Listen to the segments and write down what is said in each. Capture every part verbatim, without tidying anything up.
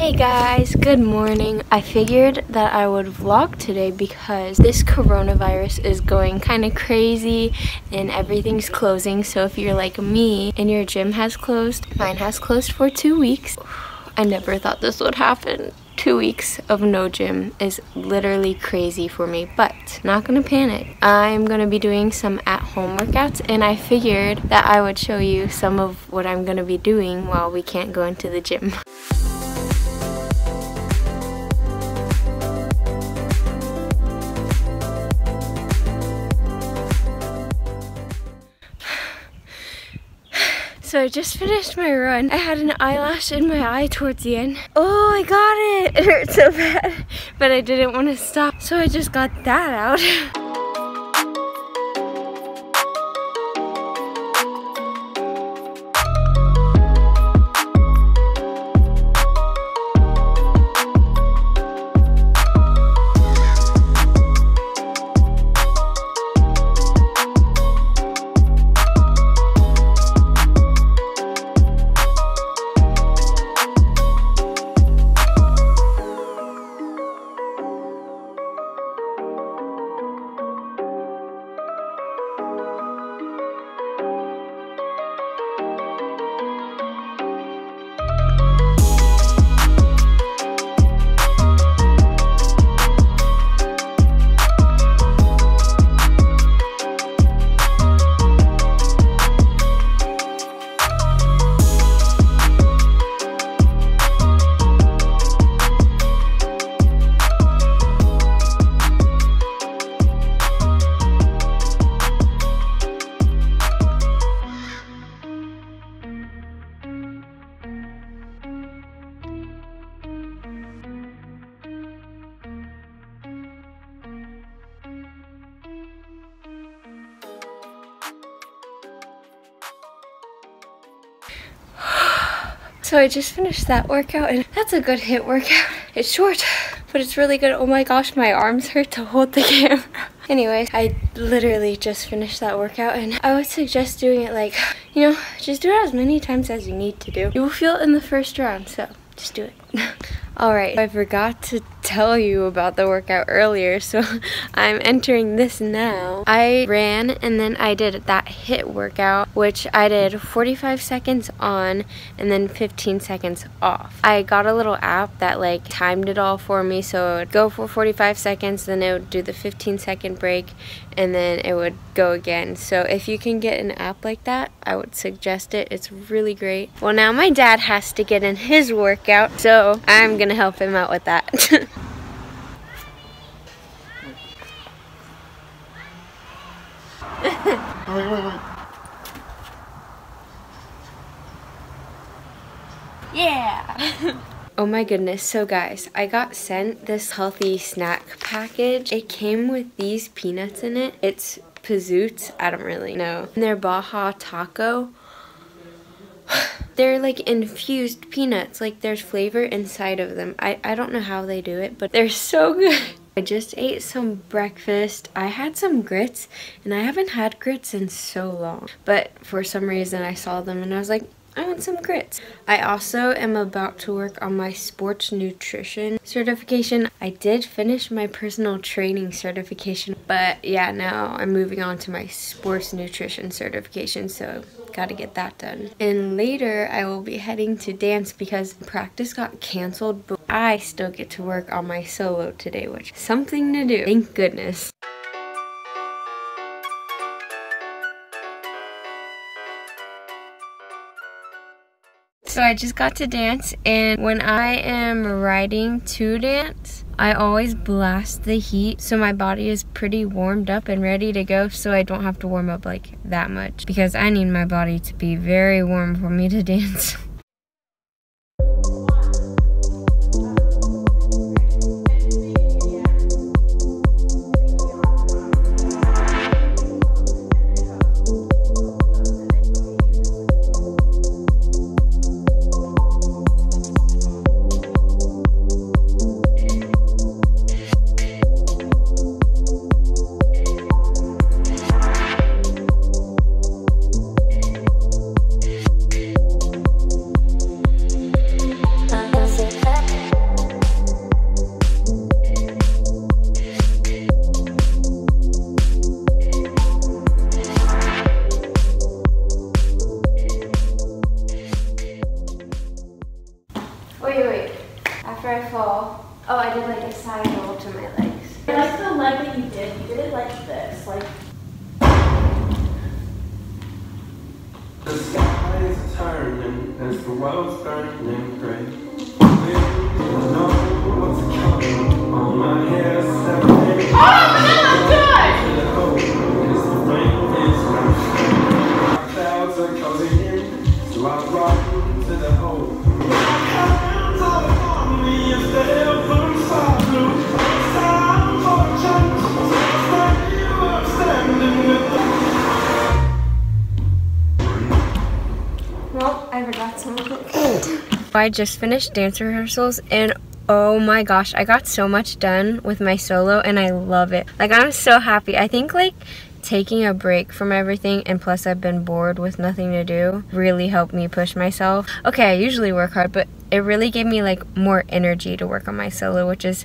Hey guys, good morning. I figured that I would vlog today because this coronavirus is going kind of crazy and everything's closing. So if you're like me and your gym has closed, mine has closed for two weeks. I never thought this would happen. Two weeks of no gym is literally crazy for me, but not gonna panic. I'm gonna be doing some at-home workouts, and I figured that I would show you some of what I'm gonna be doing while we can't go into the gym. So I just finished my run. I had an eyelash in my eye towards the end. Oh, I got it! It hurt so bad, but I didn't want to stop, so I just got that out. So I just finished that workout, and that's a good HIIT workout. It's short, but it's really good. Oh my gosh, my arms hurt to hold the camera. Anyways, I literally just finished that workout, and I would suggest doing it like, you know, just do it as many times as you need to do. You will feel it in the first round, so just do it. Alright, I forgot to tell you about the workout earlier, so I'm entering this now. I ran and then I did that HIIT workout, which I did forty-five seconds on and then fifteen seconds off. I got a little app that like timed it all for me, so it would go for forty-five seconds, then it would do the fifteen second break, and then it would go again. So if you can get an app like that, I would suggest it. It's really great. Well, now my dad has to get in his workout, so I'm gonna help him out with that. Wait, wait, wait. Yeah! Oh my goodness, so guys, I got sent this healthy snack package. It came with these peanuts in it. It's Pizoots, I don't really know. And they're Baja Taco. They're like infused peanuts, like there's flavor inside of them. I, I don't know how they do it, but they're so good. I just ate some breakfast. I had some grits, and I haven't had grits in so long. But for some reason I saw them and I was like, I want some grits. I also am about to work on my sports nutrition certification. I did finish my personal training certification, but yeah, now I'm moving on to my sports nutrition certification, so gotta get that done. And later I will be heading to dance because practice got canceled, but I still get to work on my solo today, which is something to do. Thank goodness. So I just got to dance, and when I am riding to dance, I always blast the heat, so my body is pretty warmed up and ready to go, so I don't have to warm up like that much because I need my body to be very warm for me to dance. Wait, wait. After I fall, oh, I did like a side roll to my legs. I like the leg that you did. You did it like this, like. The sky is turning as the world's burning gray. I know what's coming on my hair. Oh, that looks good! Clouds are coming in, so I run to the hole. Well, I forgot some of it. I just finished dance rehearsals and oh my gosh, I got so much done with my solo and I love it. Like, I'm so happy. I think like taking a break from everything, and plus I've been bored with nothing to do, really helped me push myself. Okay, I usually work hard, but it really gave me like more energy to work on my solo, which is,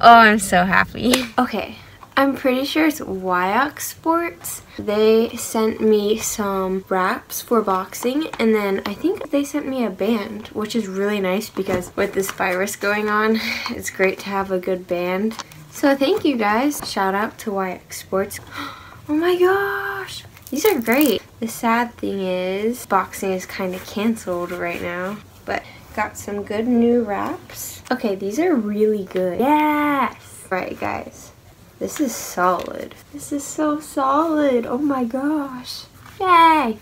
oh, I'm so happy. Okay, I'm pretty sure it's WyOx Sports. They sent me some wraps for boxing, and then I think they sent me a band, which is really nice because with this virus going on, it's great to have a good band. So thank you guys. Shout out to WyOx Sports. Oh my gosh, these are great. The sad thing is boxing is kind of canceled right now, but got some good new wraps. Okay, these are really good. Yes! All right, guys. This is solid. This is so solid. Oh my gosh. Yay!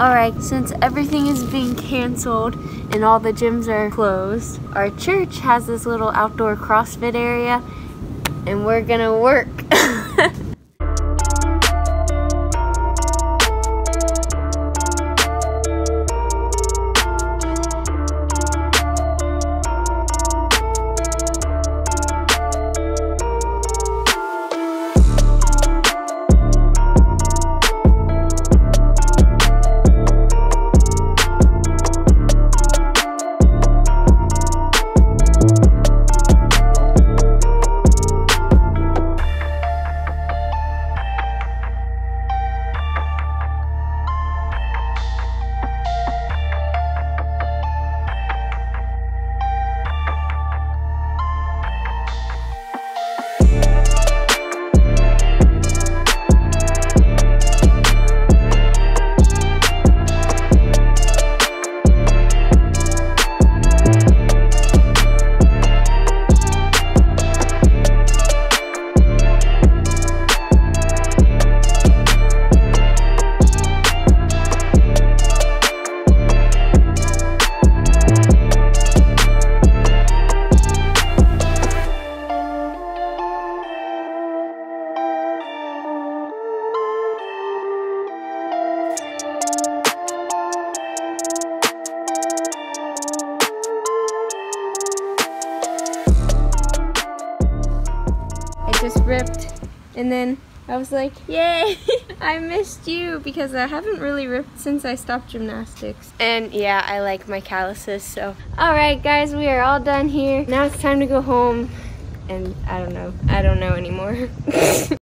Alright, since everything is being canceled and all the gyms are closed, our church has this little outdoor CrossFit area and we're gonna work. Just ripped, and then I was like, yay, I missed you, because I haven't really ripped since I stopped gymnastics. And yeah, I like my calluses, so. All right, guys, we are all done here. Now it's time to go home, and I don't know. I don't know anymore.